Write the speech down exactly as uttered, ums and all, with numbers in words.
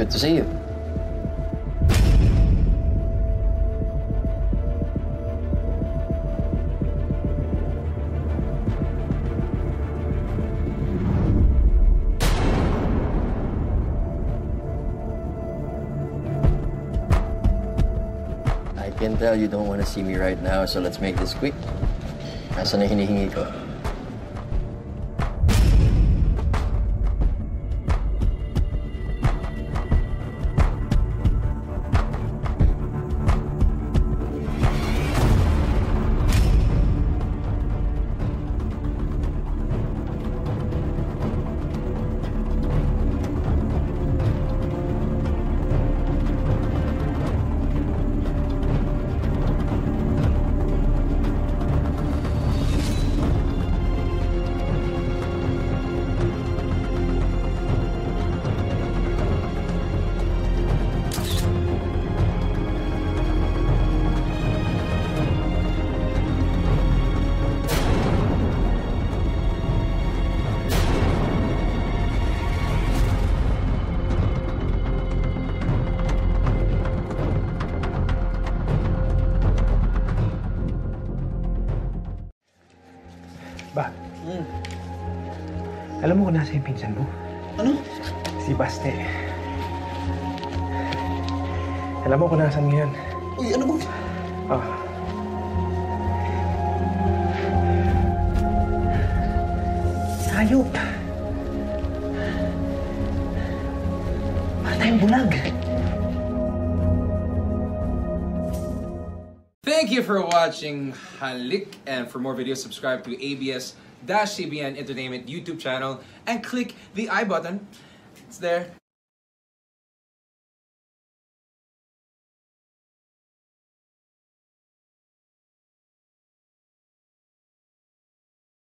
Good to see you. I can tell you don't want to see me right now, so let's make this quick. Asan na hinihingi ko? Ba, mm. alam mo kung nasa yung pinsan mo? Ano? Si Baste. Alam mo kung nasaan ngayon? Uy, ano ba? Oh. Sayop! Para tayong bulag! Thank you for watching Halik, and for more videos subscribe to A B S C B N Entertainment YouTube channel and click the I button. It's there.